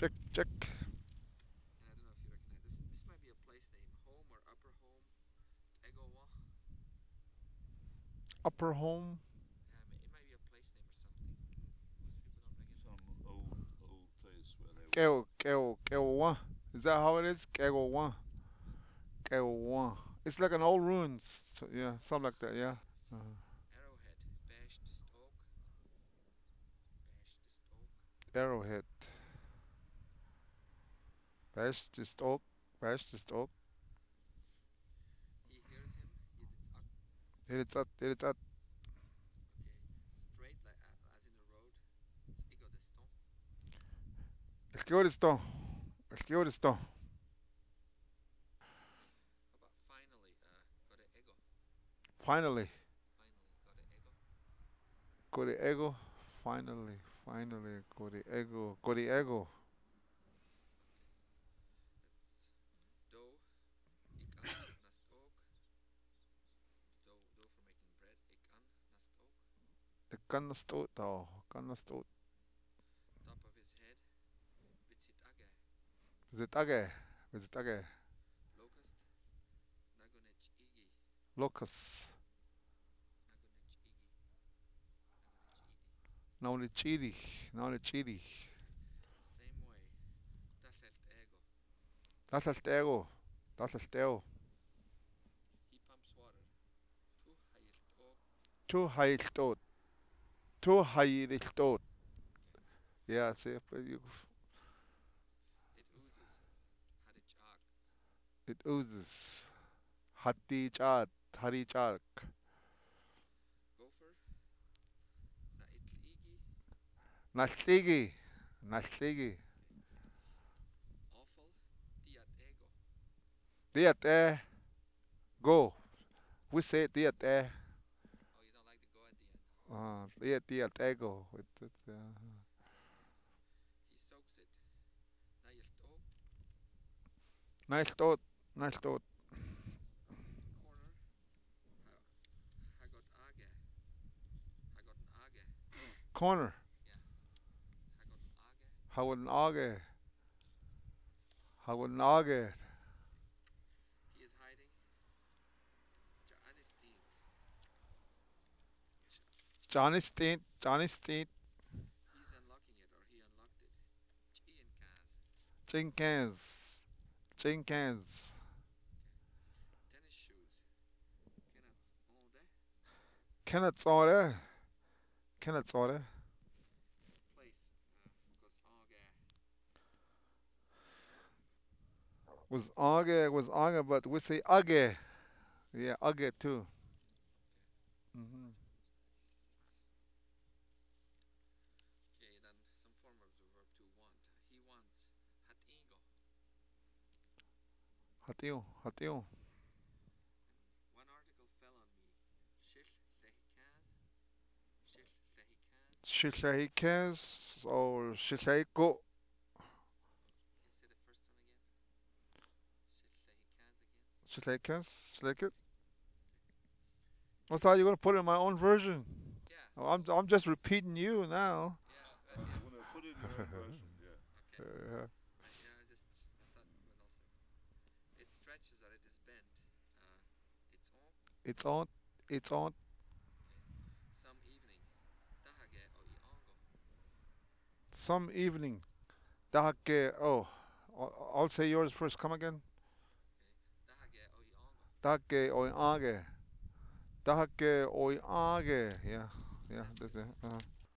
Check, check. I don't know if you recognize this. This might be a place name, Home or Upper Home, Egowa. Upper Home? Yeah, it might be a place name or something. Some old place where they were. Egowa. Is that how it is? Egowa. Egowa. It's like an old ruins. So, yeah, something like that, yeah. Arrowhead. Bashed oak. Arrowhead. Bashed oak. He hears him. Here it's at. Okay. Straight like as in a road. It's Egodesto. Egodesto. How about finally? Got an ego. Finally. Got an ego. Finally. Got an ego. Kanastot. Top of his head. Vizitage. Locust. Nagonechidi. Same way. Das ist Ego. He pumps water. Tú hayil tot. Yeah, see, but you. It oozes. Harichat. Gopher. Nasligi. Awful. Diat ego. We say diat ego. The ego. It, he soaks it. Nice thought. Corner. I got an age. Corner. Yeah. I got an age. He is hiding. Johnny Steed. He's unlocking it, or he unlocked it. Jenkins. Tennis shoes. Kenneth's order. Place. Was Aga, but we say Aga. Yeah, Aga too. Mm-hmm. Hateo. One article fell on me. Shishahikaz or Shishahiko. Say the first one again. Shishahikaz. I thought you were gonna put it in my own version. Yeah. Oh, I'm just repeating you now. Yeah. When I put it in my own version, yeah. Okay. Yeah. It's on. Some evening. Dahage. Oh, I'll say yours first. Come again. Dahage oiage. Yeah.